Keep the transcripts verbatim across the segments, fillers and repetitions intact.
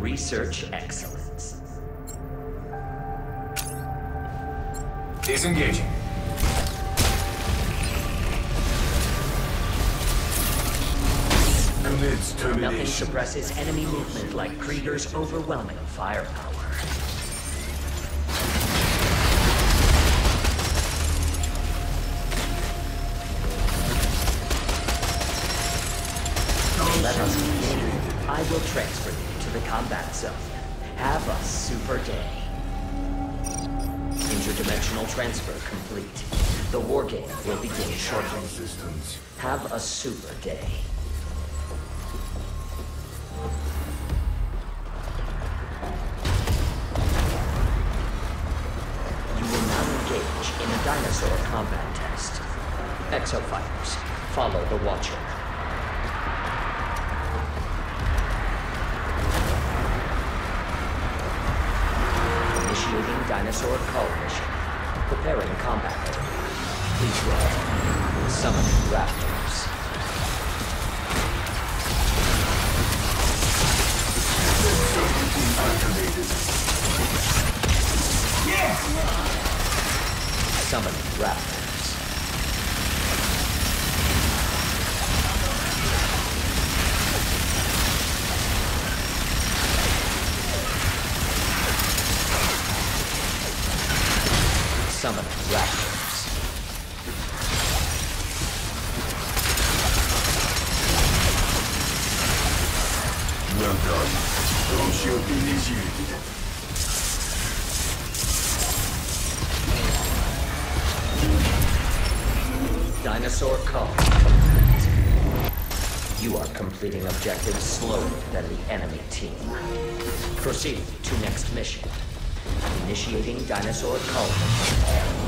research excellence. Disengaging. Commits termination. Nothing suppresses enemy movement like Krieger's overwhelming firepower. Let us continue. I will transfer you to the combat zone. Have a super day. Interdimensional transfer complete. The war game will begin shortly. Have a super day. You will now engage in a dinosaur combat test. Exofighters, follow the Watcher. Dinosaur coalition. Preparing combat. Please roll. Summoning raptors. Yeah. Summoning raptors. Summon raptors. Well done. Don't shield initiated. Dinosaur call complete. You are completing objectives slower than the enemy team. Proceed to next mission. Initiating dinosaur cult.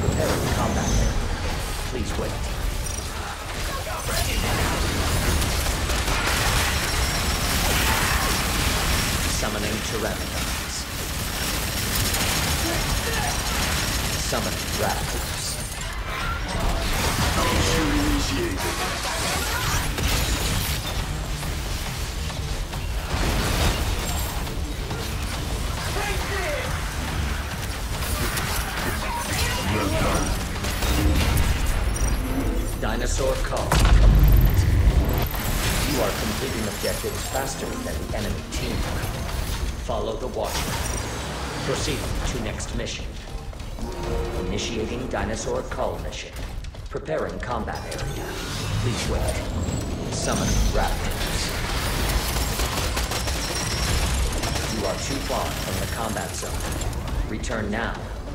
Preparing combat. Please wait. Summoning Pteranodons. Summoning Raptors. Dinosaur call complete. You are completing objectives faster than the enemy team. Follow the Watcher. Proceed to next mission. Initiating dinosaur call mission. Preparing combat area. Please wait. Summon raptors. You are too far from the combat zone. Return now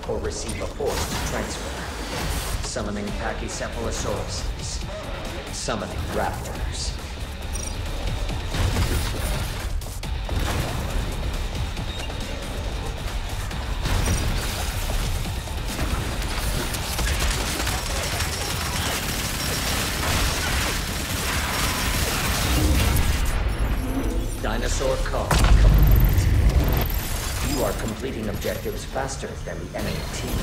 or receive a forced transfer. Summoning Pachycephalosaurus. Summoning raptors. Dinosaur call complete. You are completing objectives faster than the enemy team.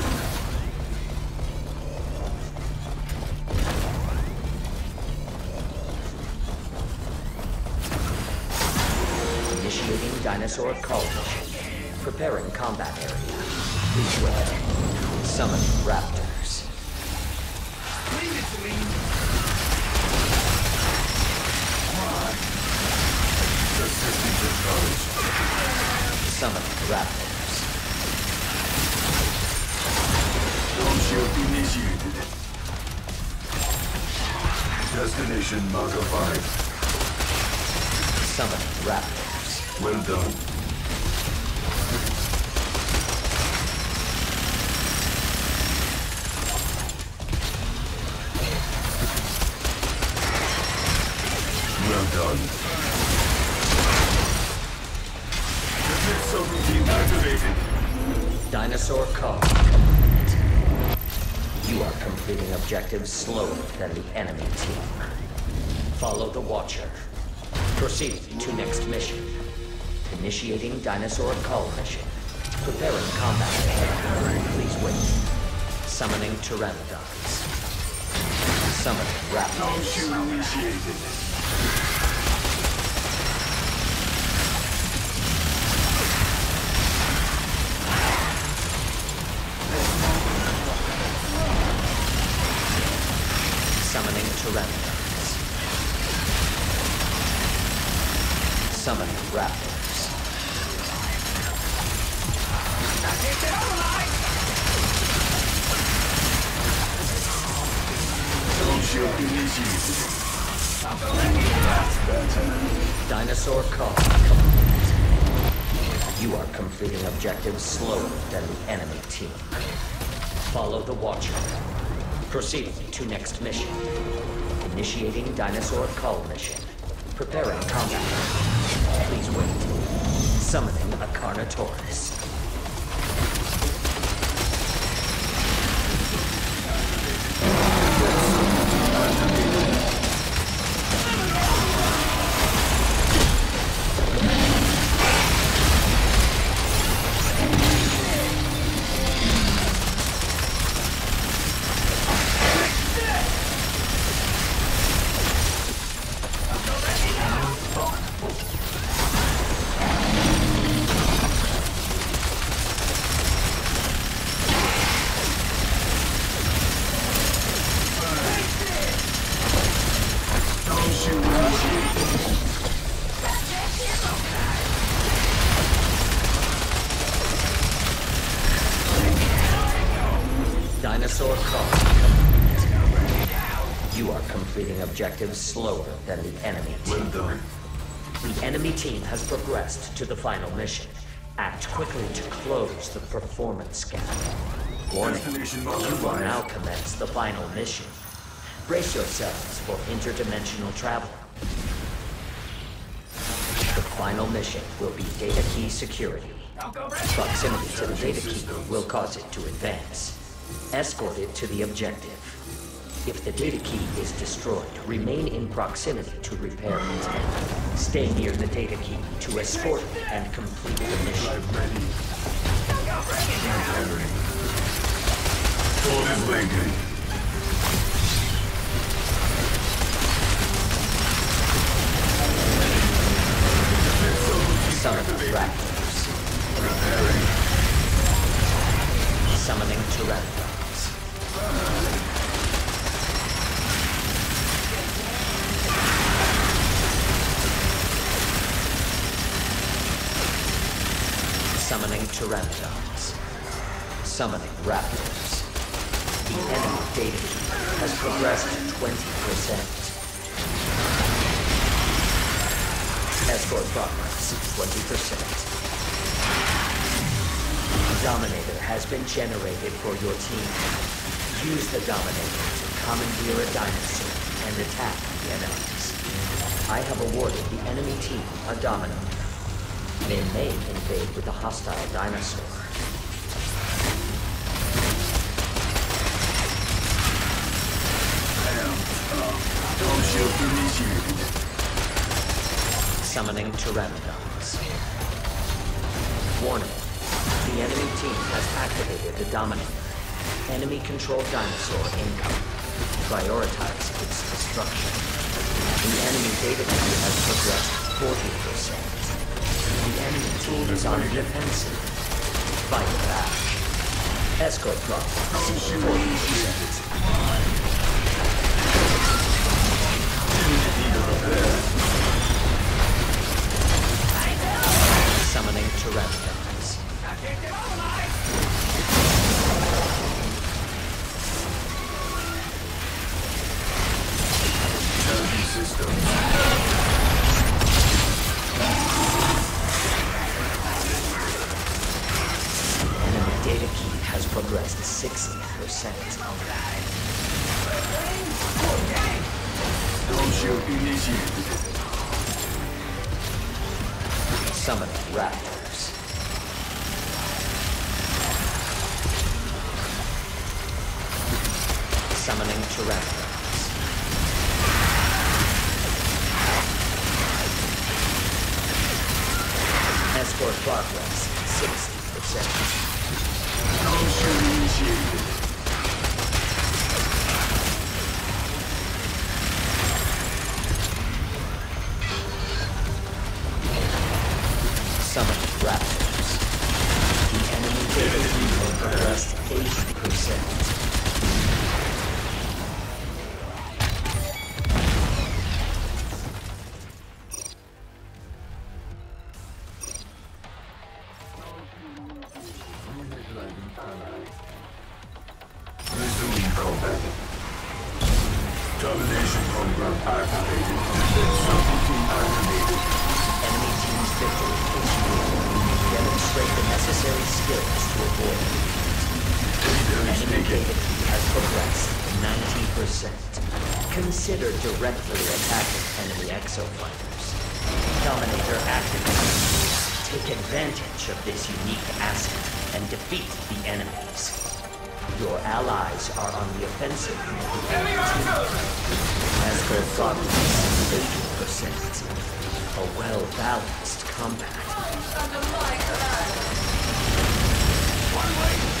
Dinosaur coalition. Preparing combat area. Please wait. Summon raptors. Leave it to me. Summon raptors. Don't shield initiated. Destination Mako Five. Summon raptors. Well done. Well done. Subroutine activated. Dinosaur call complete. You are completing objectives slower than the enemy team. Follow the Watcher. Proceed to next mission. Initiating dinosaur call mission. Preparing combat. Please wait. Summoning Pteranodons. Summoning raptors. Initiated. raptors. Dinosaur call complete. You are completing objectives slower than the enemy team. Follow the Watcher. Proceeding to next mission. Initiating dinosaur call mission. Preparing combat. Please wait. Summoning a Carnotaurus. Dinosaur call complete. You are completing objectives slower than the enemy team. The enemy team has progressed to the final mission. Act quickly to close the performance gap. Warning, you will now commence the final mission. Brace yourselves for interdimensional travel. The final mission will be data key security. Proximity to the data key will cause it to advance. Escort it to the objective. If the data key is destroyed, remain in proximity to repair it. Stay near the data key to escort it and complete the mission. I'm ready. I'm ready. Pull this blanket. Summoning Raptors. Preparing. Summoning Pteranodons. Summoning Pteranodons. Summoning Raptors. The enemy data key has progressed twenty percent. Escort progress, twenty percent. Dominator has been generated for your team. Use the Dominator to commandeer a dinosaur and attack the enemies. I have awarded the enemy team a Dominator. They may invade with a hostile dinosaur. Don't shoot initiated. Summoning Pteranodons. Warning. The enemy team has activated the Dominator. Enemy-controlled dinosaur incoming. Prioritize its destruction. The enemy data key has progressed forty percent. The enemy team is on defensive. Fight back. Escort progress forty percent. Summoning Pteranodons. System. Enemy data key has progressed sixty percent. Don't you initiate. Summoning Raptors. Summoning Pteranodons. Escort progress, sixty percent. Summoning Raptors. The enemy data key has progressed eighty percent. Activated. Subroutine activated. Enemy team's victory is yours. Demonstrate the necessary skills to avoid it. Enemy activity has progressed ninety percent. Consider directly attacking enemy exofighters. Dominator activated. Take advantage of this unique asset and defeat the enemies. Your allies are on the offensive. As per godliness, eighty percent. A well-balanced combat. One way.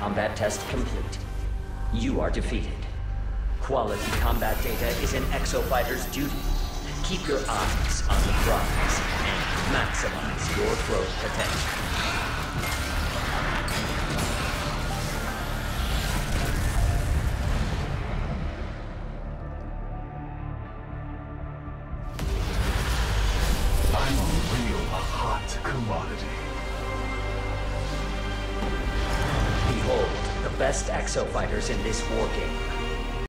Combat test complete. You are defeated. Quality combat data is an exofighter's duty. Keep your eyes on the prize and maximize your growth potential. Best exofighters in this war game.